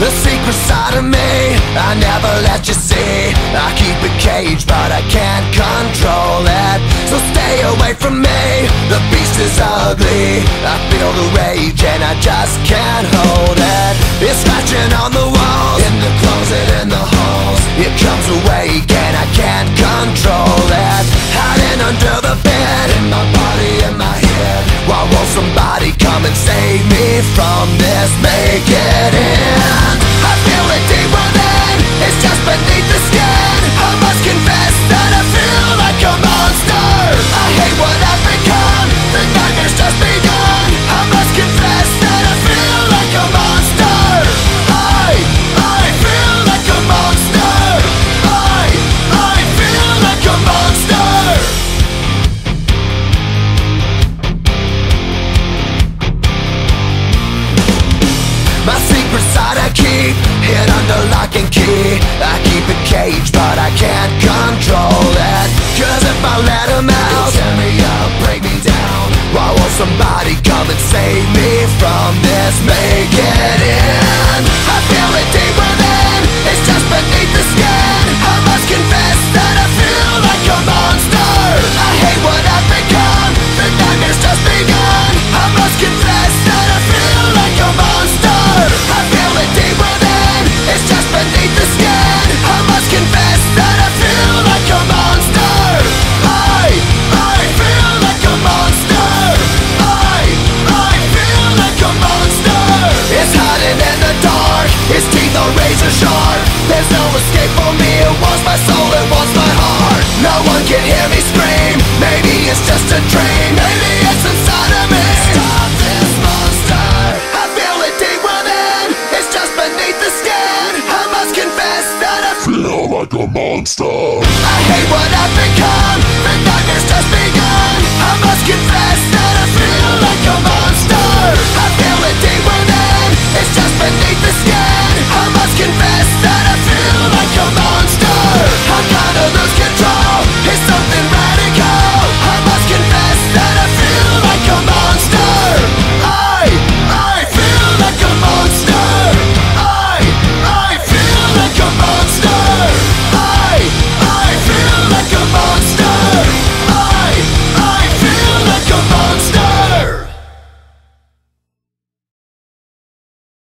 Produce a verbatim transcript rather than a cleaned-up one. the secret side of me I never let you see. I keep it caged, but I can't control it, so stay away from me. The beast is ugly, I feel the rage and I just can't hold it. It's scratching on the walls, in the closet, in the halls. It comes awake and I can't control it. Hiding under the bed, in my body, in my head. Why won't somebody come and save me from this? Make it in. I feel it deep within, it's just beneath the skin. I must confess that I feel like a monster. I hate what I've become, the nightmare's just begun. I must confess that I feel like a monster. I, I feel like a monster. I, I feel like a monster. My secret side I keep, hid under lock and key. I keep it caged, but I can't control it. Cause if I let him out, tear me up, break me down. Why won't somebody come and save me from this? Make it in. I feel it deep within, it's just beneath the skin. I must confess that I feel like a monster. I hate what I've become, the nightmare's just begun. I must confess that I feel like a monster. I feel it deep within, it's just beneath the skin. I must confess that I feel like a monster. I, I feel like a monster. I, I feel like a monster. It's hiding in the dark, its teeth are razor sharp. There's no escape for me, it wants my soul, it wants my heart. No one can hear me scream, maybe it's just a dream. Maybe it's inside of me. Stop this monster. I feel it deep within, it's just beneath the skin. I must confess that I feel like a monster. I hate what I've become, the nightmare's just begun. I must confess that I feel like a monster. I feel it deep within, it's just beneath the skin. I must confess that I feel like a monster. I'm gonna lose